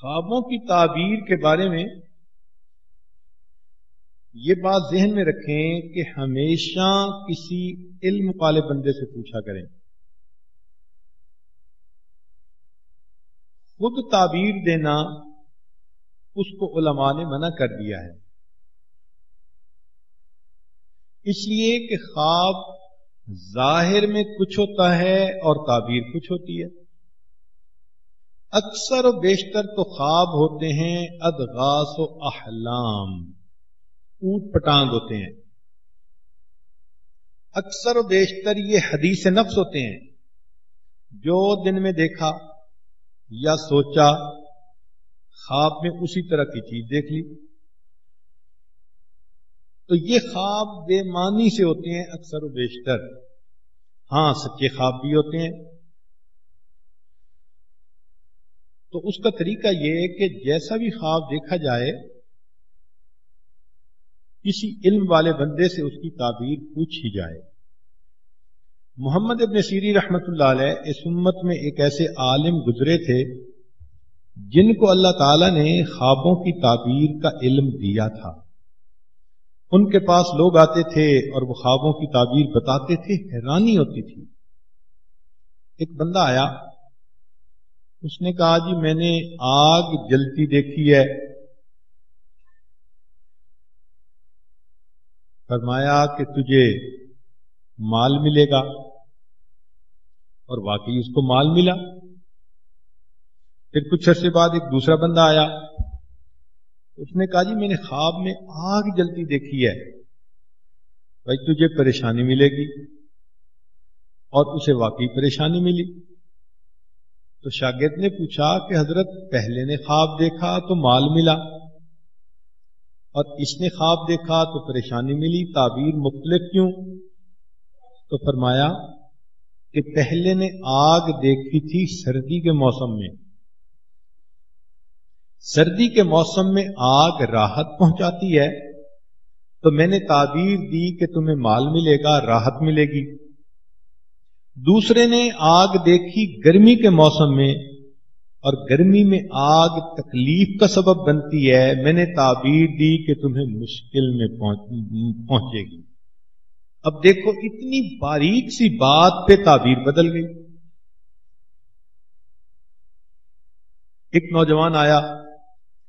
ख्वाबों की ताबीर के बारे में ये बात जहन में रखें कि हमेशा किसी इल्म वाले बंदे से पूछा करें। खुद ताबीर देना उसको उलमा ने मना कर दिया है, इसलिए कि ख्वाब जाहिर में कुछ होता है और ताबीर कुछ होती है। अक्सर व बेशतर तो ख्वाब होते हैं अदगास व अहलाम, ऊट पटांग होते हैं। अक्सर व बेशतर ये हदीस नफ्स होते हैं, जो दिन में देखा या सोचा ख्वाब में उसी तरह की चीज देख ली, तो ये ख्वाब बेमानी से होते हैं अक्सर व बेशतर। हाँ, सच्चे ख्वाब भी होते हैं। तो उसका तरीका यह कि जैसा भी ख्वाब देखा जाए किसी इल्म वाले बंदे से उसकी ताबीर पूछी जाए। मोहम्मद इब्न सीरीन रहमतुल्लाह अलैह इस उम्मत में एक ऐसे आलिम गुजरे थे जिनको अल्लाह ताला ने ख्वाबों की ताबीर का इल्म दिया था। उनके पास लोग आते थे और वो ख्वाबों की ताबीर बताते थे, हैरानी होती थी। एक बंदा आया, उसने कहा जी मैंने आग जलती देखी है। फरमाया कि तुझे माल मिलेगा, और वाकई उसको माल मिला। फिर कुछ अरसे बाद एक दूसरा बंदा आया, उसने कहा जी मैंने ख्वाब में आग जलती देखी है, भाई तुझे परेशानी मिलेगी, और उसे वाकई परेशानी मिली। तो शागिर्द ने पूछा कि हजरत पहले ने ख्वाब देखा तो माल मिला और इसने ख्वाब देखा तो परेशानी मिली, ताबीर मुख्तलिफ क्यों? तो फरमाया कि पहले ने आग देखी थी सर्दी के मौसम में, सर्दी के मौसम में आग राहत पहुंचाती है, तो मैंने ताबीर दी कि तुम्हें माल मिलेगा, राहत मिलेगी। दूसरे ने आग देखी गर्मी के मौसम में, और गर्मी में आग तकलीफ का सबब बनती है, मैंने ताबीर दी कि तुम्हें मुश्किल में पहुंचेगी। अब देखो इतनी बारीक सी बात पे ताबीर बदल गई। एक नौजवान आया,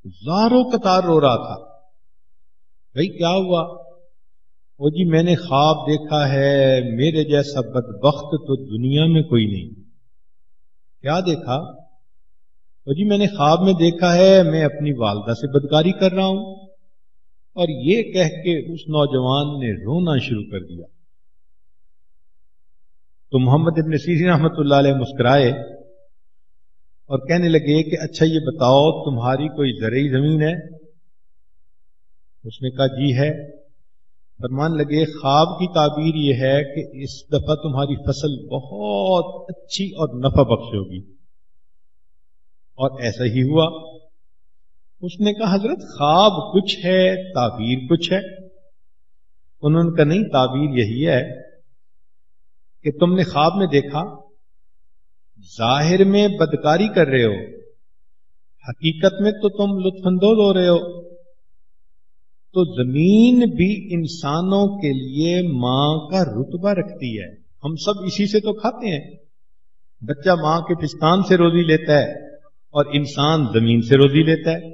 हजारों कतार रो रहा था। भाई क्या हुआ? वो जी मैंने ख्वाब देखा है, मेरे जैसा बदबख्त तो दुनिया में कोई नहीं। क्या देखा? वो जी मैंने ख्वाब में देखा है मैं अपनी वालदा से बदकारी कर रहा हूं। और ये कह के उस नौजवान ने रोना शुरू कर दिया। तो मोहम्मद इब्न सीरीन रहमतुल्लाह अलैह मुस्कुराए और कहने लगे कि अच्छा ये बताओ तुम्हारी कोई ज़रई जमीन है? उसने कहा जी है। फरमान लगे ख्वाब की ताबीर यह है कि इस दफा तुम्हारी फसल बहुत अच्छी और नफा बख्श होगी, और ऐसा ही हुआ। उसने कहा हजरत ख्वाब कुछ है, ताबीर कुछ है। उन्होंने कहा नहीं, ताबीर यही है कि तुमने ख्वाब में देखा, जाहिर में बदकारी कर रहे हो, हकीकत में तो तुम लुत्फानंदोज हो रहे हो। तो जमीन भी इंसानों के लिए मां का रुतबा रखती है, हम सब इसी से तो खाते हैं। बच्चा मां के पिस्तान से रोजी लेता है और इंसान जमीन से रोजी लेता है।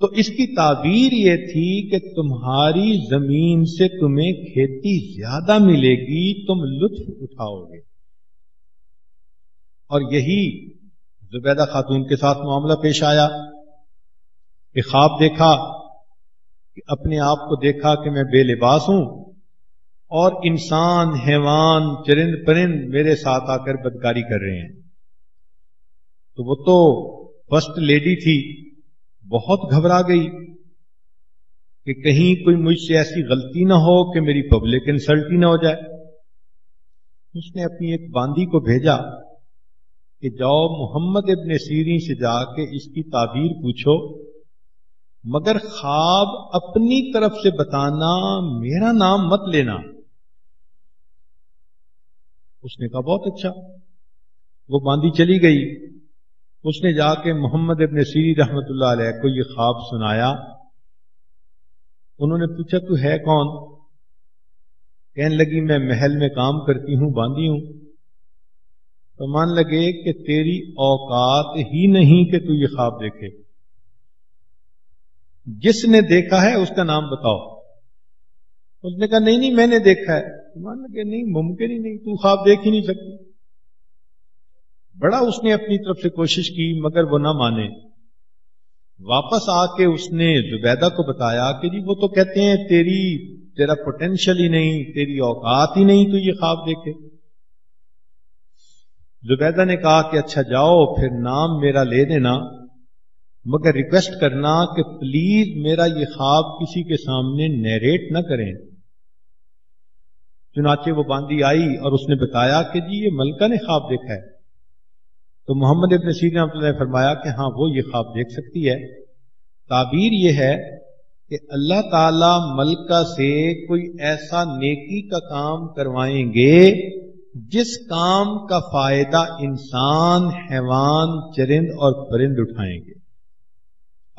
तो इसकी ताबीर ये थी कि तुम्हारी जमीन से तुम्हें खेती ज्यादा मिलेगी, तुम लुत्फ उठाओगे। और यही जुबैदा खातून के साथ मामला पेश आया कि ख्वाब देखा, अपने आप को देखा कि मैं बेलिबास हूं और इंसान, हैवान, चरिंद परिंद मेरे साथ आकर बदकारी कर रहे हैं। तो वो तो फर्स्ट लेडी थी, बहुत घबरा गई कि कहीं कोई मुझसे ऐसी गलती ना हो कि मेरी पब्लिक इंसल्ट ही ना हो जाए। उसने अपनी एक बांदी को भेजा कि जाओ मोहम्मद इब्न सीरीन से जाके इसकी ताबीर पूछो, मगर ख्वाब अपनी तरफ से बताना, मेरा नाम मत लेना। उसने कहा बहुत अच्छा। वो बांदी चली गई। उसने जाके मोहम्मद इब्न सीरीन रहमतुल्लाह अलैह को ये ख्वाब सुनाया। उन्होंने पूछा तू है कौन? कहने लगी मैं महल में काम करती हूँ, बांधी हूँ। फरमान लगे कि तेरी औकात ही नहीं कि तू ये ख्वाब देखे, जिसने देखा है उसका नाम बताओ। उसने कहा नहीं नहीं मैंने देखा है। फरमान लगे नहीं मुमकिन ही नहीं, तू ख्वाब देख ही नहीं सकती। बड़ा उसने अपनी तरफ से कोशिश की मगर वो ना माने। वापस आके उसने जुबैदा को बताया कि जी वो तो कहते हैं तेरा पोटेंशियल ही नहीं, तेरी औकात ही नहीं तो ये ख्वाब देखे। जुबैदा ने कहा कि अच्छा जाओ फिर नाम मेरा ले देना, मगर रिक्वेस्ट करना कि प्लीज मेरा ये ख्वाब किसी के सामने नरेट ना करें। चुनाचे वो बांदी आई और उसने बताया कि जी ये मलका ने ख्वाब देखा है। तो मोहम्मद इब्न सीरीन ने फरमाया कि हाँ वो ये ख्वाब देख सकती है। ताबीर ये है कि अल्लाह ताला मलका से कोई ऐसा नेकी का काम करवाएंगे जिस काम का फायदा इंसान, हैवान, चरिंद और परिंद उठाएंगे।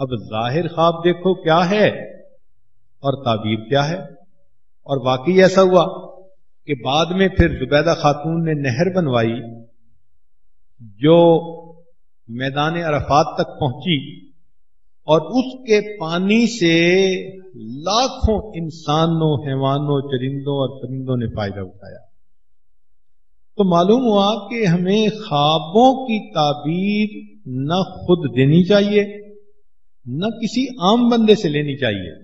अब जाहिर ख्वाब देखो क्या है और ताबीर क्या है। और वाकई ऐसा हुआ कि बाद में फिर जुबैदा खातून ने नहर बनवाई जो मैदान अरफात तक पहुंची और उसके पानी से लाखों इंसानों, हैवानों, चरिंदों और परिंदों ने फायदा उठाया। तो मालूम हुआ कि हमें ख्वाबों की ताबीर न खुद देनी चाहिए न किसी आम बंदे से लेनी चाहिए।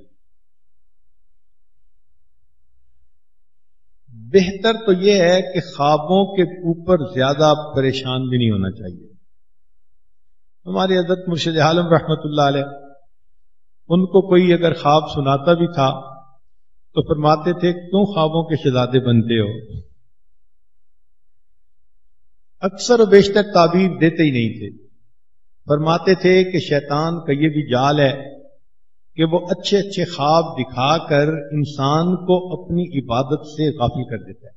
बेहतर तो यह है कि ख्वाबों के ऊपर ज्यादा परेशान भी नहीं होना चाहिए। हमारे हज़रत मुर्शिद आलम रहमतुल्लाह अलैह उनको कोई अगर ख्वाब सुनाता भी था तो फरमाते थे क्यों ख्वाबों के शहजादे बनते हो? अक्सर और बेशतर ताबीर देते ही नहीं थे। फरमाते थे कि शैतान का ये भी जाल है कि वो अच्छे अच्छे ख्वाब दिखाकर इंसान को अपनी इबादत से गाफिल कर देता है।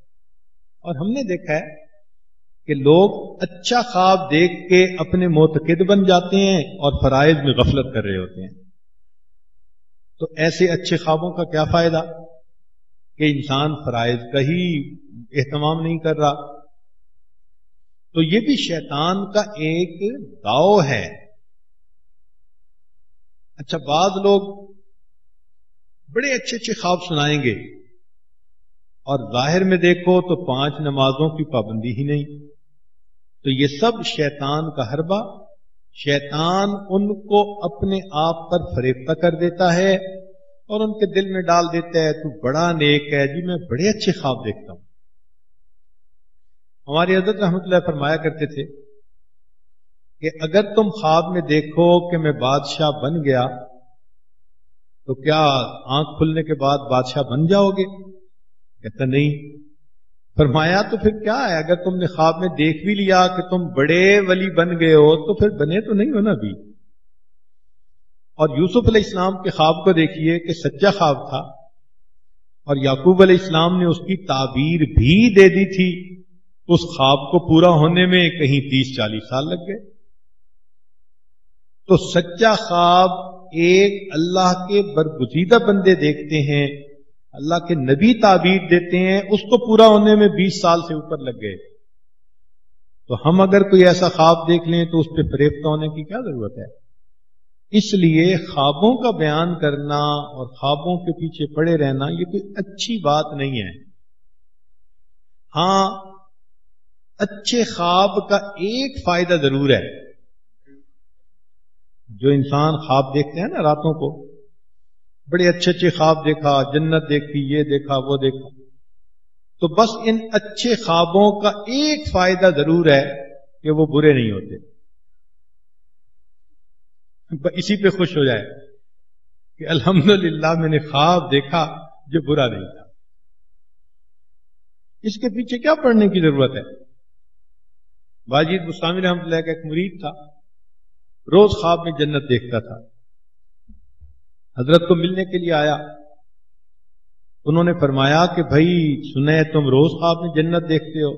और हमने देखा है कि लोग अच्छा ख्वाब देख के अपने मोतकिद बन जाते हैं और फराइज में गफलत कर रहे होते हैं। तो ऐसे अच्छे ख्वाबों का क्या फायदा कि इंसान फराइज का ही एहतमाम नहीं कर रहा। तो ये भी शैतान का एक दाव है। अच्छा बाद लोग बड़े अच्छे अच्छे ख्वाब सुनाएंगे और जाहिर में देखो तो 5 नमाजों की पाबंदी ही नहीं। तो ये सब शैतान का हरबा। शैतान उनको अपने आप पर फरेफ्ता कर देता है और उनके दिल में डाल देता है तू बड़ा नेक है जी, मैं बड़े अच्छे ख्वाब देखता हूं। हमारे हज़रत रहमतुल्लाह फरमाया करते थे कि अगर तुम ख्वाब में देखो कि मैं बादशाह बन गया तो क्या आंख खुलने के बाद बादशाह बन जाओगे? कहता नहीं। फरमाया तो फिर क्या है, अगर तुमने ख्वाब में देख भी लिया कि तुम बड़े वली बन गए हो तो फिर बने तो नहीं हो ना अभी। और यूसुफ अलैहिस्सलाम के ख्वाब को देखिए कि सच्चा ख्वाब था और याकूब अलैहिस्सलाम ने उसकी ताबीर भी दे दी थी। उस ख्वाब को पूरा होने में कहीं 30-40 साल लग गए। तो सच्चा ख्वाब एक अल्लाह के बरगुजीदा बंदे देखते हैं, अल्लाह के नबी ताबीर देते हैं, उसको पूरा होने में 20 साल से ऊपर लग गए। तो हम अगर कोई ऐसा ख्वाब देख लें तो उस पर फरेफ्ता होने की क्या जरूरत है। इसलिए ख्वाबों का बयान करना और ख्वाबों के पीछे पड़े रहना ये कोई अच्छी बात नहीं है। हाँ अच्छे ख्वाब का एक फायदा जरूर है, जो इंसान ख्वाब देखते हैं ना रातों को, बड़े अच्छे अच्छे ख्वाब देखा, जन्नत देखी, ये देखा वो देखा, तो बस इन अच्छे ख्वाबों का एक फायदा जरूर है कि वो बुरे नहीं होते। इसी पे खुश हो जाए कि अल्हम्दुलिल्लाह मैंने ख्वाब देखा जो बुरा नहीं था। इसके पीछे क्या पढ़ने की जरूरत है। वाजिद बुस्तामी रहमतुल्लाह का एक मुरीद था, रोज ख्वाब में जन्नत देखता था। हजरत को मिलने के लिए आया। उन्होंने फरमाया कि भाई सुने तुम रोज ख्वाब में जन्नत देखते हो।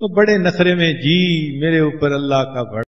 तो बड़े नखरे में जी मेरे ऊपर अल्लाह का